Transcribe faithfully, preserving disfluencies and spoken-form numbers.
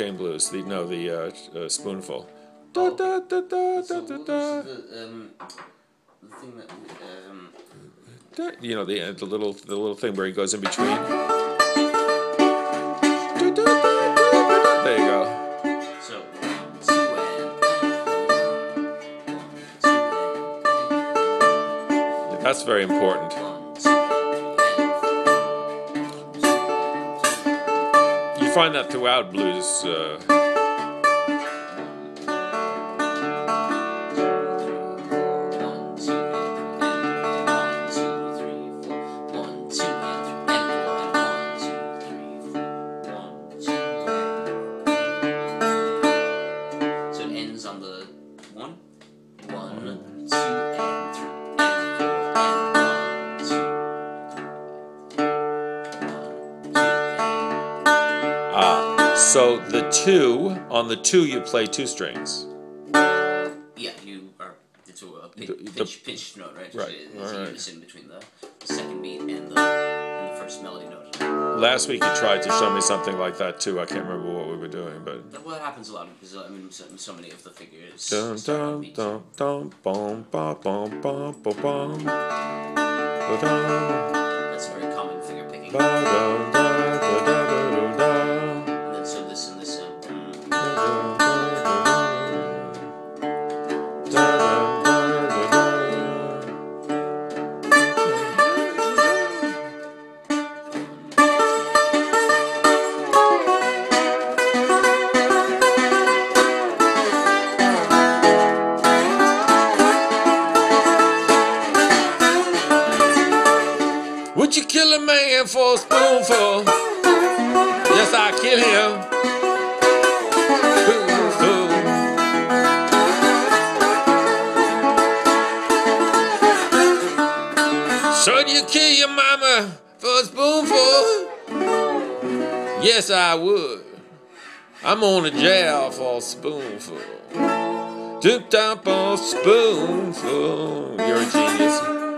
Cocaine Blues. The no, the uh, uh, Spoonful. Da da da da da da da. The um, the thing that um. Da, you know the the little the little thing where he goes in between. Da, da, da, da. There you go. That's very important. You find that throughout blues. Uh... So it ends on the one, one, two, and three. So the two, on the two you play two strings. Yeah, you are, it's a pinch, the, pinch note, right? Right. It's right. Unison between the, the second beat and the, and the first melody note. Last week you tried to show me something like that too. I can't remember what we were doing, but... Well, it happens a lot because, I mean, so, so many of the figures... Dun, dun, dun, dun, bum, ba, bum, ba, ba, bum. That's a very common figure picking. Ba, dun, dun. Would you kill a man for a spoonful? Yes, I'd kill him. Spoonful. Should you kill your mama for a spoonful? Yes, I would. I'm on the jail for a spoonful. Doop-dump on spoonful. You're a genius.